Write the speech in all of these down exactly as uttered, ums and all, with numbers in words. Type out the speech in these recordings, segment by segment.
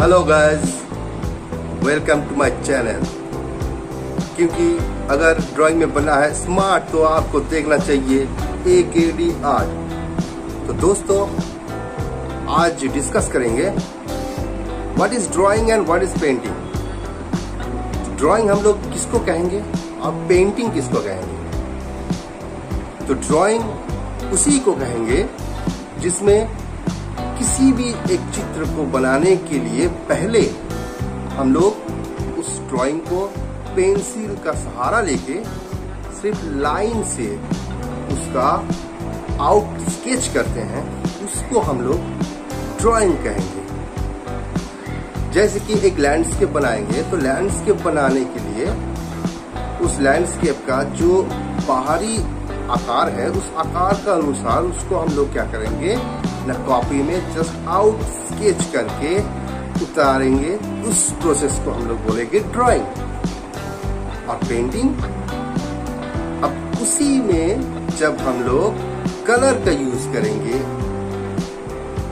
Hello guys, welcome to my channel. क्योंकि अगर drawing में बना है स्मार्ट तो आपको देखना चाहिए ए के डी आर्ट। तो दोस्तों, आज डिस्कस करेंगे what is drawing and what is painting. Drawing हम लोग किसको कहेंगे और पेंटिंग किसको कहेंगे? तो ड्राइंग उसी को कहेंगे जिसमें किसी भी एक चित्र को बनाने के लिए पहले हम लोग उस ड्राइंग को पेंसिल का सहारा लेके सिर्फ लाइन से उसका आउट स्केच करते हैं, उसको हम लोग ड्राइंग कहेंगे। जैसे कि एक लैंडस्केप बनाएंगे तो लैंडस्केप बनाने के लिए उस लैंडस्केप का जो बाहरी आकार है, उस आकार का अनुसार उसको हम लोग क्या करेंगे ना, कॉपी में जस्ट आउट स्केच करके उतारेंगे। उस प्रोसेस को हम लोग बोलेंगे ड्राइंग। और पेंटिंग, अब उसी में जब हम लोग कलर का यूज करेंगे,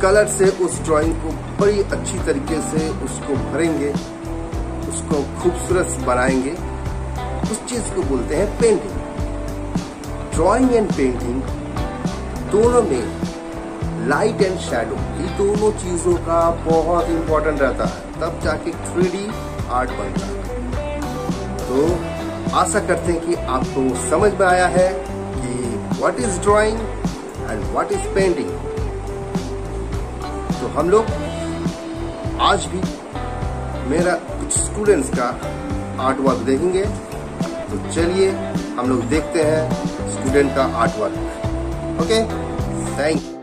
कलर से उस ड्राइंग को बड़ी अच्छी तरीके से उसको भरेंगे, उसको खूबसूरत बनाएंगे, उस चीज को बोलते हैं पेंटिंग। ड्राइंग एंड पेंटिंग दोनों में लाइट एंड शेडो, ये दोनों चीज़ों का बहुत इम्पोर्टेंट रहता है, तब जाके थ्री डी आर्ट बनता है। तो आशा करते हैं कि आपको समझ में आया है कि what is drawing and what is painting. तो हम लोग आज भी मेरा कुछ स्टूडेंट्स का आर्ट वर्क देखेंगे। तो चलिए हम लोग देखते हैं स्टूडेंट का art work. Okay, thank you.